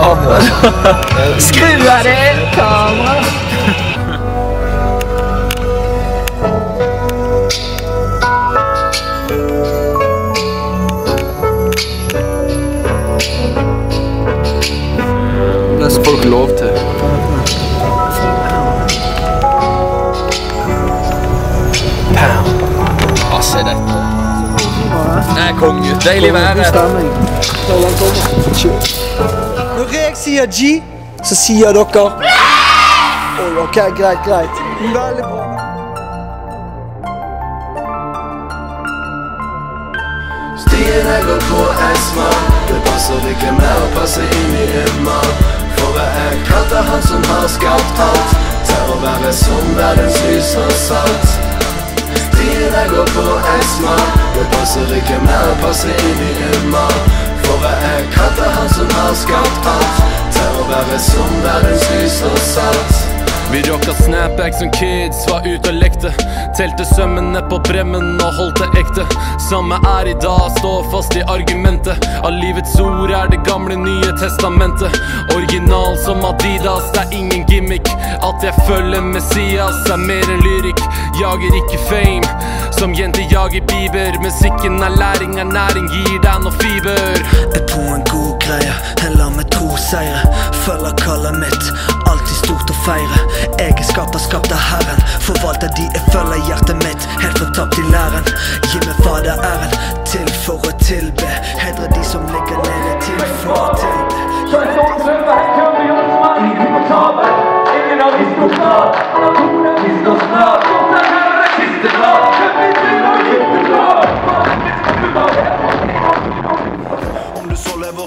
Come on. Scusate, come on. Das ist voll gelobt. Passer dette. Nei, konge. Deilig vær her. Når jeg sier G, så sier dere OK, greit. Veldig bra. Stien her går på astma. Det passer ikke mer å passe inn I Emma. For jeg kaller han som har skapt alt. Tør å være som verdens lys og salt. Stien jeg går på astma. Det passer ikke mer å passe inn I Emma. For jeg kaller han som har skapt alt. Tør å være som verdens lys og salt. Vi rocka snapback som kids, var ut og lekte. Telte sømmene på bremmen og holdt det ekte. Samme I dag, stå fast I argumentet. Av livets ord det gamle nye testamentet. Original som Adidas, det ingen gimmick. At jeg følger Messias mer enn lyrik. Jager ikke fame, som jente jager Bieber. Musikken læring, næring gir deg noe fiber. Jeg tror en god greie, heller med to seire. Følger kallet mitt, alltid stort å feire. Egenskaper skapt av Herren, forvalter de jeg følger hjertet mitt. Helt fortapt I læren, gi meg hva det en til for å tilbe. Hedre de som ligger nede til for å tilbe. Kjøy sånn sømme, her kommer Jonsmann I portabel. Ingen av de skal snart, naboene de skal snart. Sånn her det siste blad, kjøy vi til å gifte blad. Bare til å gifte blad. Om du så lever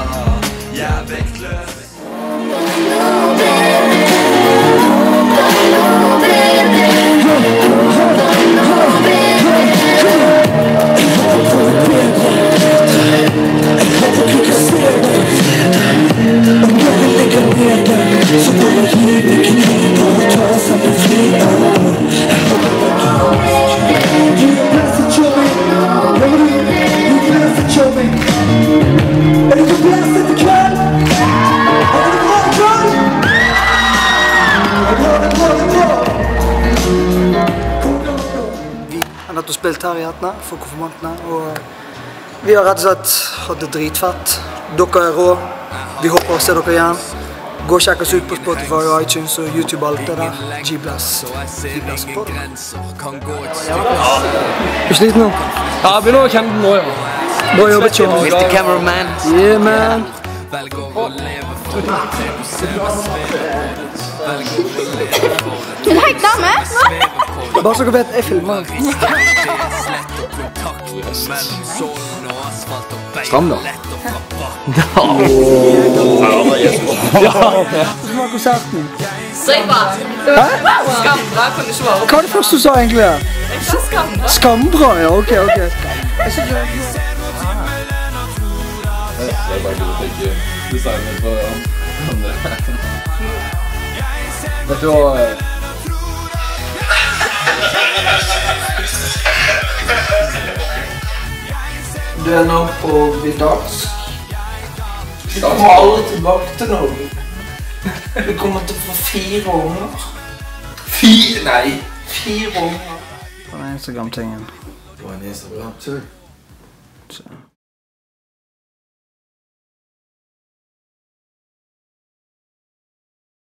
Jeg vektløs. Han har spilt her I hattene for konfirmantene, og vi har rett og slett hatt det dritfett. Dere rå, vi håper å se dere igjen. Gå og sjekk oss ut på Spotify og iTunes og YouTube og alt det der. G-Bless på det. Du slitt nå? Ja, jeg begynner å kjenne den nå, ja. Bra jobbet, John. Mr. Cameraman. Yeah, man. Velg å leve for det du ser med svevet. Velg å leve for det du ser med svevet. Bare så dere vet, jeg filmer. Stram da. Hvordan var konserten? Strikk bra. Skambra kan du ikke være opp. Hva det første du sa egentlig? Jeg sa skambra. Skambra, ja, ok. Jeg synes det Jeg bare kunne tenke designet på andre. Vet du hva? Du nå på Bidansk. Vi kommer alle tilbake til Norge. Vi kommer til å få 4 unger. 4? Nei, 4 unger. På Instagram-tingen. På Instagram-tingen.